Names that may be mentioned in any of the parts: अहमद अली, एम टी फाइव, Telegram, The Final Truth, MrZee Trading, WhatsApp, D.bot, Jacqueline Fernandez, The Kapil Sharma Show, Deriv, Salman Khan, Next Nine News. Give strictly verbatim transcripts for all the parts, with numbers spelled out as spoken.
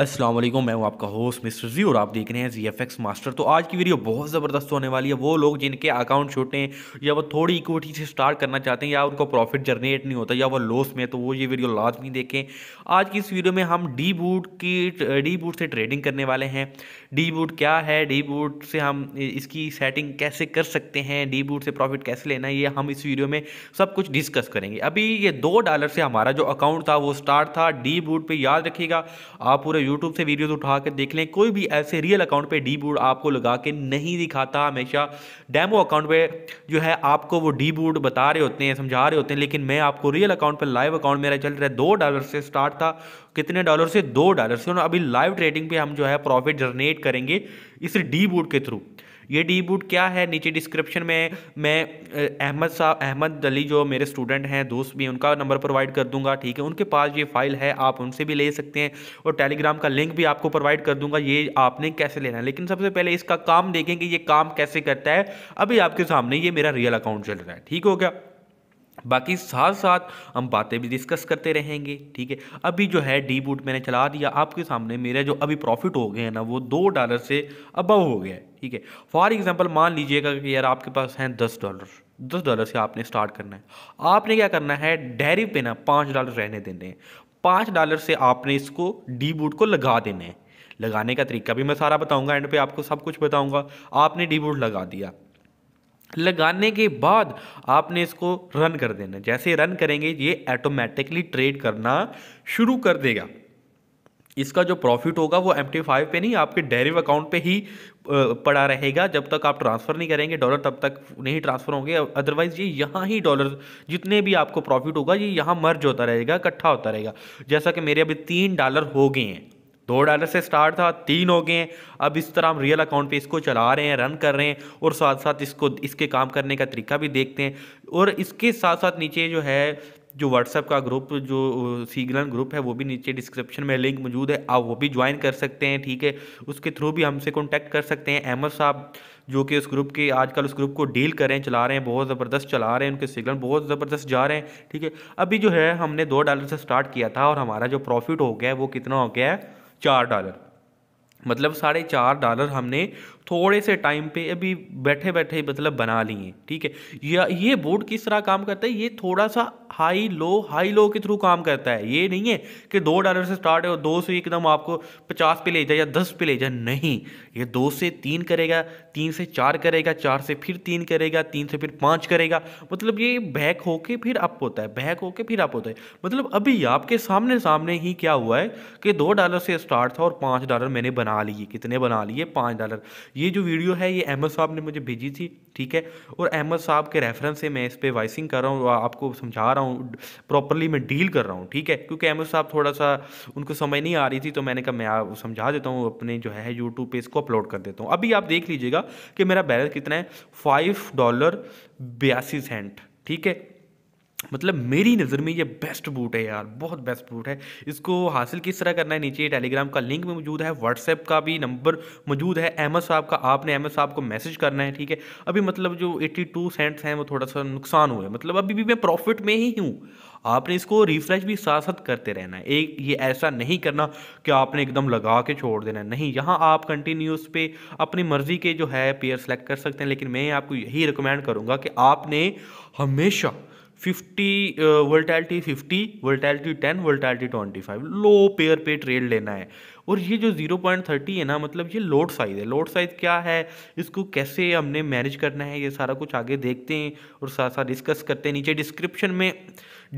अस्सलाम वालेकुम, मैं हूं आपका होस्ट मिस्टर जी और आप देख रहे हैं जी एफ एक्स मास्टर। तो आज की वीडियो बहुत ज़बरदस्त होने वाली है। वो लोग जिनके अकाउंट छोटे हैं या वो थोड़ी इक्विटी से स्टार्ट करना चाहते हैं या उनको प्रॉफिट जनरेट नहीं होता या वो लॉस में है, तो वो ये वीडियो लाजमी देखें। आज की इस वीडियो में हम D.bot की D.bot से ट्रेडिंग करने वाले हैं। D.bot क्या है, D.bot से हम इसकी सेटिंग कैसे कर सकते हैं, D.bot से प्रॉफिट कैसे लेना है, ये हम इस वीडियो में सब कुछ डिस्कस करेंगे। अभी ये दो डॉलर से हमारा जो अकाउंट था वो स्टार्ट था D.bot पर। याद रखिएगा, आप पूरे यूट्यूब से वीडियोस उठा के देख लें, कोई भी ऐसे रियल अकाउंट पे D.bot आपको लगा के नहीं दिखाता। हमेशा डेमो अकाउंट पे जो है आपको वो D.bot बता रहे होते हैं, समझा रहे होते हैं, लेकिन मैं आपको रियल अकाउंट पे, लाइव अकाउंट मेरा चल रहा है, दो डॉलर से स्टार्ट था। कितने डॉलर से? दो डॉलर से। और अभी लाइव ट्रेडिंग पे हम जो है प्रॉफिट जनरेट करेंगे इस D.bot के थ्रू। ये D.bot क्या है, नीचे डिस्क्रिप्शन में मैं अहमद साहब अहमद अली जो मेरे स्टूडेंट हैं, दोस्त भी, उनका नंबर प्रोवाइड कर दूंगा, ठीक है। उनके पास ये फाइल है, आप उनसे भी ले सकते हैं और टेलीग्राम का लिंक भी आपको प्रोवाइड कर दूंगा, ये आपने कैसे लेना है। लेकिन सबसे पहले इसका काम देखेंगे, ये काम कैसे करता है। अभी आपके सामने ये मेरा रियल अकाउंट चल रहा है, ठीक हो गया। बाकी साथ साथ हम बातें भी डिस्कस करते रहेंगे, ठीक है। अभी जो है D.bot मैंने चला दिया, आपके सामने मेरा जो अभी प्रॉफिट हो गया है ना, वो दो डॉलर से अबव हो गया है, ठीक है। फॉर एग्जांपल मान लीजिएगा कि यार आपके पास हैं दस डॉलर दस डॉलर से आपने स्टार्ट करना है। आपने क्या करना है, डेरिव पे ना पाँच डॉलर रहने देने हैं। पाँच डॉलर से आपने इसको D.bot को लगा देने हैं। लगाने का तरीका भी मैं सारा बताऊँगा, एंड पे आपको सब कुछ बताऊँगा। आपने D.bot लगा दिया, लगाने के बाद आपने इसको रन कर देना। जैसे रन करेंगे ये ऑटोमेटिकली ट्रेड करना शुरू कर देगा। इसका जो प्रॉफिट होगा वो एम टी फाइव पे नहीं, आपके डेरिव अकाउंट पे ही पड़ा रहेगा। जब तक आप ट्रांसफ़र नहीं करेंगे डॉलर, तब तक नहीं ट्रांसफ़र होंगे, अदरवाइज़ ये यहाँ ही डॉलर जितने भी आपको प्रॉफिट होगा ये यहाँ मर्ज होता रहेगा, इकट्ठा होता रहेगा। जैसा कि मेरे अभी तीन डॉलर हो गए हैं, दो डॉलर से स्टार्ट था, तीन हो गए हैं। अब इस तरह हम रियल अकाउंट पे इसको चला रहे हैं, रन कर रहे हैं, और साथ साथ इसको इसके काम करने का तरीका भी देखते हैं। और इसके साथ साथ नीचे जो है जो व्हाट्सएप का ग्रुप, जो सीगलन ग्रुप है, वो भी नीचे डिस्क्रिप्शन में लिंक मौजूद है, आप वो भी ज्वाइन कर सकते हैं, ठीक है। उसके थ्रू भी हमसे कॉन्टैक्ट कर सकते हैं। अहमद साहब जो कि उस ग्रुप के आजकल उस ग्रुप को डील कर रहे हैं, चला रहे हैं, बहुत ज़बरदस्त चला रहे हैं, उनके सिग्नल बहुत ज़बरदस्त जा रहे हैं, ठीक है। अभी जो है हमने दो डॉलर से स्टार्ट किया था और हमारा जो प्रॉफिट हो गया है वो कितना हो गया है, चार डॉलर, मतलब साढ़े चार डॉलर हमने थोड़े से टाइम पे अभी बैठे बैठे मतलब बना लिए, ठीक है। या ये बोर्ड किस तरह काम करता है, ये थोड़ा सा हाई लो हाई लो के थ्रू काम करता है। ये नहीं है कि दो डॉलर से स्टार्ट है और दो से एकदम आपको पचास पे ले जाए या दस पे ले जाए, नहीं। ये दो से तीन करेगा, तीन से चार करेगा, चार से फिर तीन करेगा, तीन से फिर पाँच करेगा, मतलब ये बैक होके फिर अप होता है, बैक होके फिर अप होता है। मतलब अभी आपके सामने सामने ही क्या हुआ है कि दो डॉलर से स्टार्ट था और पाँच डॉलर मैंने बना लिए। कितने बना लिए? पाँच डॉलर। ये जो वीडियो है ये अहमद साहब ने मुझे भेजी थी, ठीक है, और अहमद साहब के रेफरेंस से मैं इस पर वॉइसिंग कर रहा हूँ, आपको समझा रहा हूँ, प्रॉपरली मैं डील कर रहा हूँ, ठीक है। क्योंकि अहमद साहब थोड़ा सा उनको समझ नहीं आ रही थी, तो मैंने कहा मैं समझा देता हूँ, अपने जो है यूट्यूब पे इसको अपलोड कर देता हूँ। अभी आप देख लीजिएगा कि मेरा बैलेंस कितना है, फाइव डॉलर बयासी सेंट, ठीक है। मतलब मेरी नज़र में ये बेस्ट बूट है यार, बहुत बेस्ट बूट है। इसको हासिल किस तरह करना है, नीचे टेलीग्राम का लिंक भी मौजूद है, व्हाट्सएप का भी नंबर मौजूद है अहमद साहब का। आपने अहमद साहब को मैसेज करना है, ठीक है। अभी मतलब जो बयासी सेंट्स हैं वो थोड़ा सा नुकसान हुआ है, मतलब अभी भी मैं प्रॉफिट में ही हूँ। आपने इसको रिफ्रेश भी साथ साथ करते रहना है। एक ये ऐसा नहीं करना कि आपने एकदम लगा के छोड़ देना, नहीं। यहाँ आप कंटिन्यूस पे अपनी मर्ज़ी के जो है पेयर सेलेक्ट कर सकते हैं, लेकिन मैं आपको यही रिकमेंड करूँगा कि आपने हमेशा fifty volatility fifty, volatility ten, volatility twenty five low pair पे ट्रेड लेना है। और ये जो जीरो पॉइंट थर्टी है ना, मतलब ये लोड साइज़ है। लोड साइज़ क्या है, इसको कैसे हमने मैनेज करना है, ये सारा कुछ आगे देखते हैं और साथ साथ डिस्कस करते हैं। नीचे डिस्क्रिप्शन में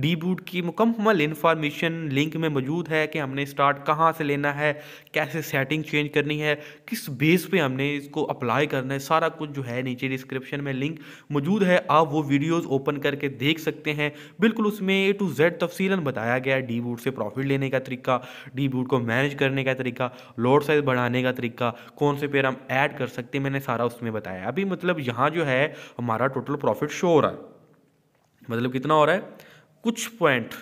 D.bot की मुकम्मल इन्फॉर्मेशन लिंक में मौजूद है कि हमने स्टार्ट कहाँ से लेना है, कैसे सेटिंग चेंज करनी है, किस बेस पे हमने इसको अप्लाई करना है, सारा कुछ जो है नीचे डिस्क्रिप्शन में लिंक मौजूद है। आप वो वीडियोस ओपन करके देख सकते हैं, बिल्कुल उसमें ए टू जेड तफसीलन बताया गया है। D.bot से प्रॉफिट लेने का तरीका, D.bot को मैनेज करने का तरीका, लोड साइज बढ़ाने का तरीका, कौन से पेयर हम ऐड कर सकते हैं, मैंने सारा उसमें बताया। अभी मतलब यहाँ जो है हमारा टोटल प्रॉफिट शो हो रहा है, मतलब कितना हो रहा है, कुछ पॉइंट।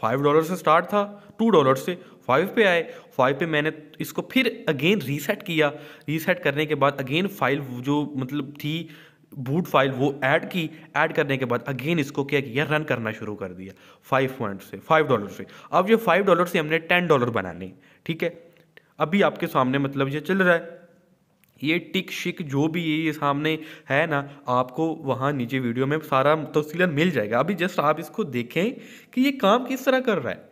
फाइव डॉलर से स्टार्ट था, टू डॉलर से फाइव पे आए, फाइव पे मैंने इसको फिर अगेन रीसेट किया। रीसेट करने के बाद अगेन फाइल जो मतलब थी बूट फाइल वो ऐड की, ऐड करने के बाद अगेन इसको क्या किया, रन करना शुरू कर दिया। फाइव पॉइंट से, फाइव डॉलर से, अब ये फाइव डॉलर से हमने टेन डॉलर बनाने, ठीक है। अभी आपके सामने मतलब ये चल रहा है, ये टिक शिक जो भी ये सामने है ना, आपको वहाँ नीचे वीडियो में सारा तफसीलन मिल जाएगा। अभी जस्ट आप इसको देखें कि ये काम किस तरह कर रहा है,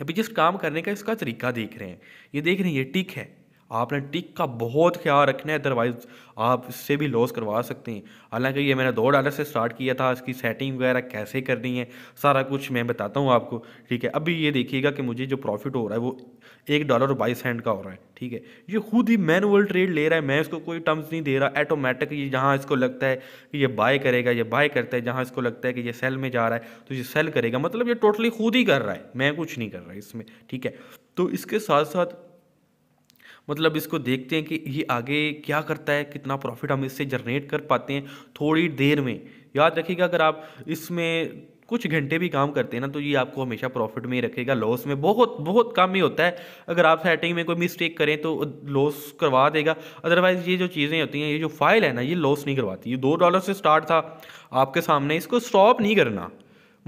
अभी जस्ट काम करने का इसका तरीका देख रहे हैं, ये देख रहे हैं ये टिक है, आपने टिक का बहुत ख्याल रखना है, अदरवाइज आप इससे भी लॉस करवा सकते हैं। हालांकि ये मैंने दो डॉलर से स्टार्ट किया था, इसकी सेटिंग वगैरह कैसे करनी है सारा कुछ मैं बताता हूँ आपको, ठीक है। अभी ये देखिएगा कि मुझे जो प्रॉफिट हो रहा है वो एक डॉलर और बाईस सेंट का हो रहा है, ठीक है। ये खुद ही मैनुअल ट्रेड ले रहा है, मैं इसको कोई टर्म्स नहीं दे रहा, ऑटोमेटिक ये जहाँ इसको लगता है कि ये बाय करेगा ये बाय करता है, जहाँ इसको लगता है कि ये सेल में जा रहा है तो ये सेल करेगा, मतलब ये टोटली खुद ही कर रहा है, मैं कुछ नहीं कर रहा इसमें, ठीक है। तो इसके साथ साथ मतलब इसको देखते हैं कि ये आगे क्या करता है, कितना प्रॉफिट हम इससे जनरेट कर पाते हैं थोड़ी देर में। याद रखिएगा अगर आप इसमें कुछ घंटे भी काम करते हैं ना तो ये आपको हमेशा प्रॉफिट में ही रखेगा, लॉस में बहुत बहुत कम ही होता है। अगर आप सेटिंग में कोई मिस्टेक करें तो लॉस करवा देगा, अदरवाइज़ ये जो चीज़ें होती हैं, ये जो फाइल है ना, ये लॉस नहीं करवाती। ये दो डॉलर से स्टार्ट था आपके सामने, इसको स्टॉप नहीं करना,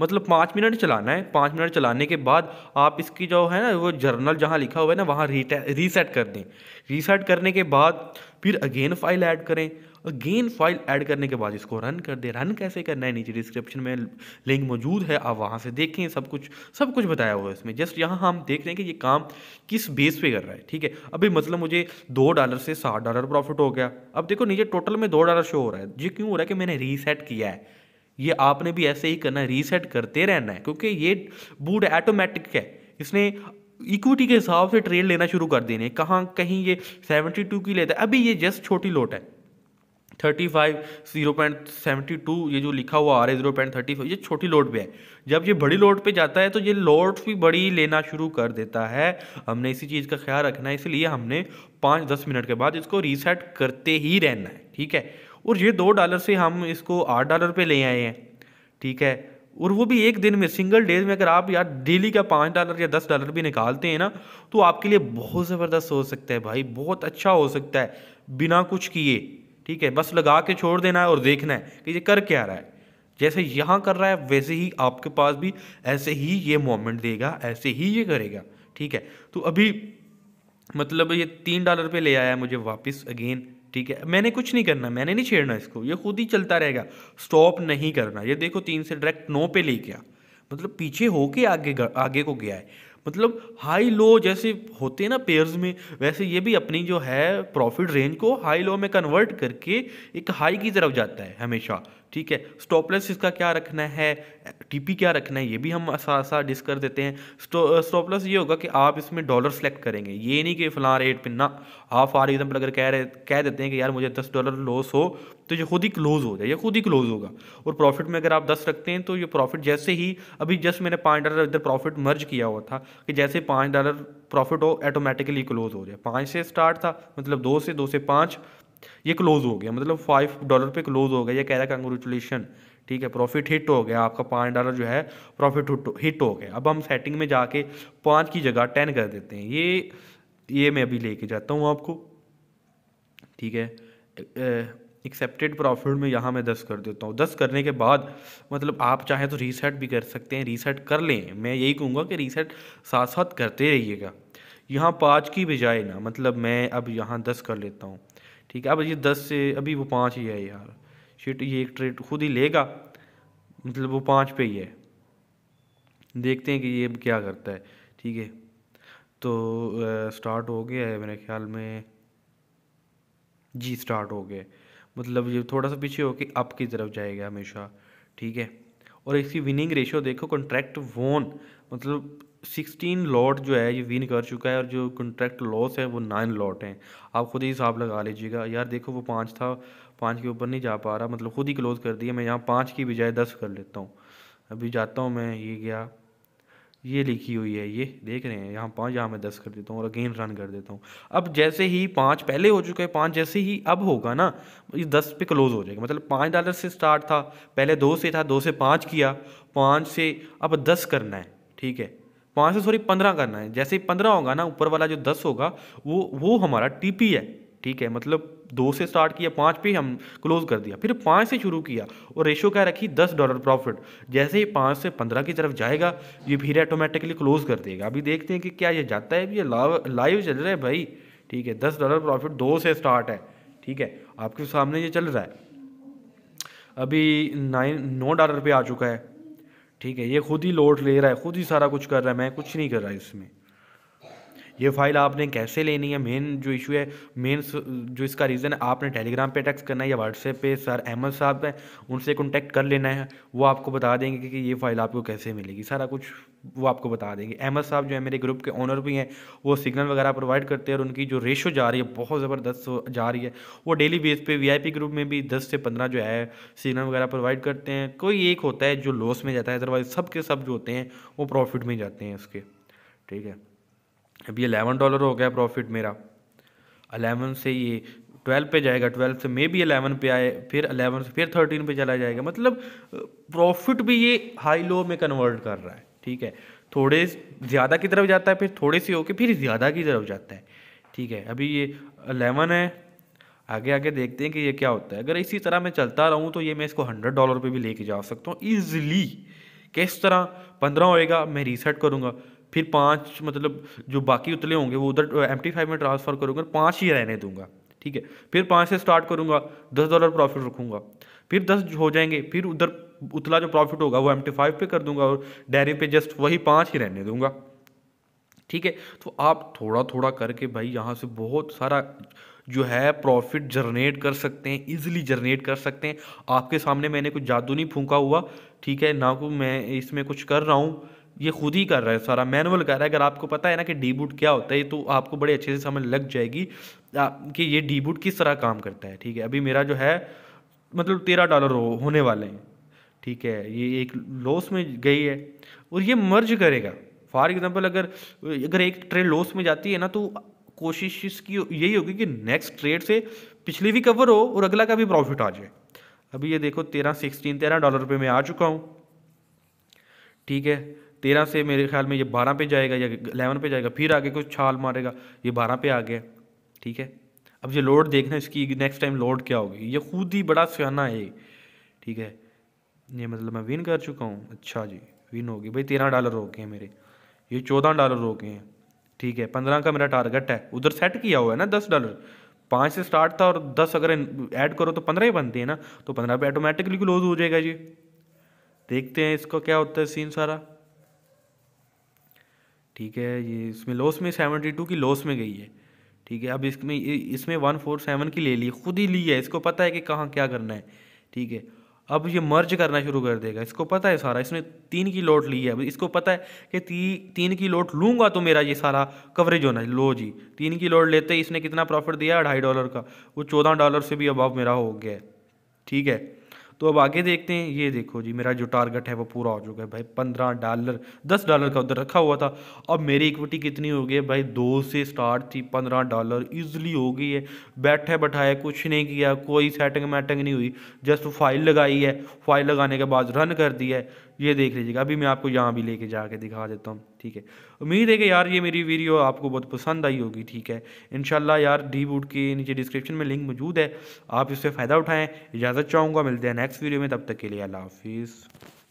मतलब पाँच मिनट चलाना है, पाँच मिनट चलाने के बाद आप इसकी जो है ना वो जर्नल जहाँ लिखा हुआ है ना वहाँ रीसेट कर दें। रीसेट करने के बाद फिर अगेन फाइल ऐड करें, अगेन फाइल ऐड करने के बाद इसको रन कर दें। रन कैसे करना है, नीचे डिस्क्रिप्शन में लिंक मौजूद है, आप वहाँ से देखें, सब कुछ सब कुछ बताया हुआ है इसमें। जस्ट यहाँ हम देख रहे हैं कि ये काम किस बेस पे कर रहा है, ठीक है। अभी मतलब मुझे दो डॉलर से सात डॉलर प्रॉफिट हो गया, अब देखो नीचे टोटल में दो डॉलर शो हो रहा है। ये क्यों हो रहा है कि मैंने रीसेट किया है, ये आपने भी ऐसे ही करना है, रीसेट करते रहना है, क्योंकि ये बूट ऑटोमेटिक है, इसने इक्विटी के हिसाब से ट्रेड लेना शुरू कर देने। कहाँ कहीं ये सेवेंटी टू की लेता है, अभी ये जस्ट छोटी लोट है thirty five, zero point seventy two ये जो लिखा हुआ आ रहा है जीरो पॉइंट थर्टी फाइव, ये छोटी लोट पे है। जब ये बड़ी लोट पे जाता है तो ये लोट भी बड़ी लेना शुरू कर देता है। हमने इसी चीज़ का ख्याल रखना है, इसलिए हमने पाँच दस मिनट के बाद इसको रीसेट करते ही रहना है, ठीक है। और ये दो डॉलर से हम इसको आठ डॉलर पे ले आए हैं, ठीक है। और वो भी एक दिन में, सिंगल डेज में। अगर आप यार डेली का पाँच डॉलर या दस डॉलर भी निकालते हैं ना तो आपके लिए बहुत ज़बरदस्त हो सकता है भाई, बहुत अच्छा हो सकता है बिना कुछ किए, ठीक है। बस लगा के छोड़ देना है और देखना है कि ये कर क्या रहा है। जैसे यहाँ कर रहा है वैसे ही आपके पास भी ऐसे ही ये मोमेंट देगा, ऐसे ही ये करेगा, ठीक है। तो अभी मतलब ये तीन डॉलर पे ले आया है मुझे वापस अगेन, ठीक है। मैंने कुछ नहीं करना, मैंने नहीं छेड़ना इसको, ये खुद ही चलता रहेगा, स्टॉप नहीं करना। ये देखो तीन से डायरेक्ट नौ पे ले गया, मतलब पीछे होके आगे आगे को गया है। मतलब हाई लो जैसे होते हैं ना पेयर्स में, वैसे ये भी अपनी जो है प्रॉफिट रेंज को हाई लो में कन्वर्ट करके एक हाई की तरफ जाता है हमेशा, ठीक है। स्टॉपलेस इसका क्या रखना है, टीपी क्या रखना है, ये भी हम आसा डिस कर देते हैं। स्टॉपलेस ये होगा कि आप इसमें डॉलर सेलेक्ट करेंगे, ये नहीं कि फलां रेट पे ना। आप फॉर एग्जाम्पल अगर कह रहे कह देते हैं कि यार मुझे दस डॉलर लॉस हो तो ये खुद ही क्लोज हो जाए, ये खुद ही क्लोज होगा। और प्रॉफिट में अगर आप दस रखते हैं तो ये प्रॉफिट जैसे ही, अभी जस्ट मैंने पाँच डॉलर इधर प्रॉफिट मर्ज किया हुआ था कि जैसे पाँच डॉलर प्रॉफिट हो ऑटोमेटिकली क्लोज हो जाए। पाँच से स्टार्ट था, मतलब दो से दो से पाँच ये क्लोज हो गया, मतलब फाइव डॉलर पे क्लोज हो गया। ये कह रहा है कंग्रेचुलेशन, ठीक है, प्रॉफिट हिट हो गया आपका, पाँच डॉलर जो है प्रॉफिट हिट हो गया। अब हम सेटिंग में जाके पाँच की जगह टेन कर देते हैं। ये ये मैं अभी लेके जाता हूँ आपको, ठीक है। एक्सेप्टेड प्रॉफिट में यहाँ मैं दस कर देता हूँ। दस करने के बाद मतलब आप चाहें तो रीसेट भी कर सकते हैं, रीसेट कर लें। मैं यही कहूँगा कि रीसेट साथ साथ करते रहिएगा। यहाँ पाँच की बजाय ना, मतलब मैं अब यहाँ दस कर लेता हूँ, ठीक है। अब ये दस से अभी वो पाँच ही है यार, शिट, ये एक ट्रेड खुद ही लेगा, मतलब वो पाँच पे ही है। देखते हैं कि ये क्या करता है, ठीक है। तो स्टार्ट हो गया है मेरे ख्याल में, जी स्टार्ट हो गया, मतलब ये थोड़ा सा पीछे होके अप की तरफ जाएगा हमेशा, ठीक है। और इसकी विनिंग रेशियो देखो, कॉन्ट्रैक्ट वोन मतलब सिक्सटीन लॉट जो है ये विन कर चुका है, और जो कॉन्ट्रैक्ट लॉस है वो नाइन लॉट हैं। आप खुद ही हिसाब लगा लीजिएगा। यार देखो वो पाँच था, पाँच के ऊपर नहीं जा पा रहा, मतलब खुद ही क्लोज कर दिया। मैं यहाँ पाँच की बजाय दस कर लेता हूँ, अभी जाता हूँ मैं। ये गया, ये लिखी हुई है, ये देख रहे हैं, यहाँ पाँच, यहाँ मैं दस कर देता हूँ और अगेन रन कर देता हूँ। अब जैसे ही पाँच पहले हो चुका है, पाँच जैसे ही अब होगा ना ये दस पे क्लोज हो जाएगा। मतलब पाँच डॉलर से स्टार्ट था, पहले दो से था, दो से पाँच किया, पाँच से अब दस करना है, ठीक है। पाँच से सॉरी पंद्रह करना है। जैसे ही पंद्रह होगा ना, ऊपर वाला जो दस होगा वो वो हमारा टी पी है, ठीक है। मतलब दो से स्टार्ट किया, पाँच पे हम क्लोज कर दिया, फिर पाँच से शुरू किया और रेशो क्या रखी दस डॉलर प्रॉफिट। जैसे ही पाँच से पंद्रह की तरफ जाएगा ये फिर ऑटोमेटिकली क्लोज कर देगा। अभी देखते हैं कि क्या ये जाता है, ये लाइव चल रहा है भाई, ठीक है। दस डॉलर प्रॉफिट दो से स्टार्ट है, ठीक है, आपके सामने ये चल रहा है। अभी नाइन नौ डॉलर पे आ चुका है, ठीक है। ये खुद ही लोड ले रहा है, खुद ही सारा कुछ कर रहा है, मैं कुछ नहीं कर रहा इसमें। ये फाइल आपने कैसे लेनी है, मेन जो इशू है, मेन जो इसका रीज़न है, आपने टेलीग्राम पे टेक्स्ट करना है या व्हाट्सएप पे सर अहमद साहब हैं उनसे कॉन्टैक्ट कर लेना है। वो आपको बता देंगे कि, कि ये फ़ाइल आपको कैसे मिलेगी, सारा कुछ वो आपको बता देंगे। अहमद साहब जो है मेरे ग्रुप के ओनर भी हैं, वो सिग्नल वगैरह प्रोवाइड करते हैं और उनकी जो रेशो जा रही है बहुत ज़बरदस्त जा रही है। वो डेली बेस पे वीआईपी ग्रुप में भी दस से पंद्रह जो है सिग्नल वगैरह प्रोवाइड करते हैं। कोई एक होता है जो लॉस में जाता है, अदरवाइज सब के सब जो होते हैं वो प्रॉफिट में जाते हैं उसके, ठीक है। अभी एलेवन डॉलर हो गया प्रॉफिट मेरा, एलेवन से ये ट्वेल्व पे जाएगा, ट्वेल्व से मे भी एलेवन पे आए, फिर एलेवन से फिर थर्टीन पे चला जाएगा। मतलब प्रॉफिट भी ये हाई लो में कन्वर्ट कर रहा है, ठीक है। थोड़े ज़्यादा की तरफ जाता है, फिर थोड़े से होके फिर ज़्यादा की तरफ जाता है, ठीक है। अभी ये एलेवन है, आगे आगे देखते हैं कि ये क्या होता है। अगर इसी तरह मैं चलता रहूँ तो ये मैं इसको हंड्रेड डॉलर पर भी लेके जा सकता हूँ ईजिली। किस तरह पंद्रह होएगा, मैं रीसेट करूँगा, फिर पाँच मतलब जो बाकी उतले होंगे वो उधर एमटी फाइव में ट्रांसफ़र करूँगा, पाँच ही रहने दूंगा, ठीक है। फिर पाँच से स्टार्ट करूँगा, दस डॉलर प्रॉफिट रखूँगा, फिर दस हो जाएंगे, फिर उधर उतला जो प्रॉफिट होगा वो एमटी फाइव पे कर दूंगा और डेरिव पे जस्ट वही पाँच ही रहने दूंगा, ठीक है। तो आप थोड़ा थोड़ा करके भाई यहाँ से बहुत सारा जो है प्रॉफिट जनरेट कर सकते हैं, इजीली जनरेट कर सकते हैं। आपके सामने मैंने कुछ जादू नहीं फूंका हुआ, ठीक है, ना को मैं इसमें कुछ कर रहा हूँ, ये खुद ही कर रहा है, सारा मैनुअल कर रहा है। अगर आपको पता है ना कि डी.bot क्या होता है तो आपको बड़े अच्छे से समझ लग जाएगी कि ये डी.bot किस तरह काम करता है, ठीक है। अभी मेरा जो है मतलब तेरह डॉलर हो, होने वाले हैं, ठीक है। ये एक लॉस में गई है और ये मर्ज करेगा। फॉर एग्जांपल अगर अगर एक ट्रेड लॉस में जाती है ना तो कोशिश इसकी यही होगी कि नेक्स्ट ट्रेड से पिछली भी कवर हो और अगला का भी प्रॉफिट आ जाए। अभी ये देखो तेरह सिक्सटीन तेरह डॉलर पर मैं आ चुका हूँ, ठीक है। तेरह से मेरे ख्याल में ये बारह पे जाएगा या इलेवन पे जाएगा, फिर आगे कुछ छाल मारेगा, ये बारह पे आ गया, ठीक है। अब ये लोड देखना इसकी नेक्स्ट टाइम लोड क्या होगी, ये खुद ही बड़ा सियाना है, ठीक है। ये मतलब मैं विन कर चुका हूँ, अच्छा जी विन होगी भाई। तेरह डॉलर हो गए हैं मेरे, ये चौदह डॉलर हो गए हैं, ठीक है। पंद्रह का मेरा टारगेट है, उधर सेट किया हुआ है ना दस डॉलर, पाँच से स्टार्ट था और दस अगर ऐड करो तो पंद्रह ही बनते हैं ना, तो पंद्रह पे ऑटोमेटिकली क्लोज हो जाएगा। जी देखते हैं इसका क्या होता है सीन सारा, ठीक है। ये इसमें लॉस में सेवेंटी टू की लॉस में गई है, ठीक है। अब इसमें इसमें वन फोर सेवन की ले ली, खुद ही ली है, इसको पता है कि कहाँ क्या करना है, ठीक है। अब ये मर्ज करना शुरू कर देगा, इसको पता है सारा, इसने तीन की लोट ली है। अब इसको पता है कि ती, तीन की लोट लूँगा तो मेरा ये सारा कवरेज होना है। लो जी तीन की लोट लेते ही इसने कितना प्रॉफिट दिया, ढाई डॉलर का, वो चौदह डॉलर से भी अबव मेरा हो गया है, ठीक है। तो अब आगे देखते हैं। ये देखो जी मेरा जो टारगेट है वो पूरा हो चुका है भाई, पंद्रह डॉलर दस डॉलर का उधर रखा हुआ था। अब मेरी इक्विटी कितनी हो गई है भाई, दो से स्टार्ट थी, पंद्रह डॉलर ईजिली हो गई है। बैठे बैठाए कुछ नहीं किया, कोई सेटिंग मैटिंग नहीं हुई, जस्ट फाइल लगाई है, फाइल लगाने के बाद रन कर दिया है। ये देख लीजिएगा, अभी मैं आपको यहाँ भी लेके जाके दिखा देता हूँ, ठीक है। उम्मीद है कि यार ये मेरी वीडियो आपको बहुत पसंद आई होगी, ठीक है। इंशाल्लाह यार डी.bot के नीचे डिस्क्रिप्शन में लिंक मौजूद है, आप इससे फ़ायदा उठाएं। इजाज़त चाहूँगा, मिलते हैं नेक्स्ट वीडियो में, तब तक के लिए अल्लाह हाफिज़।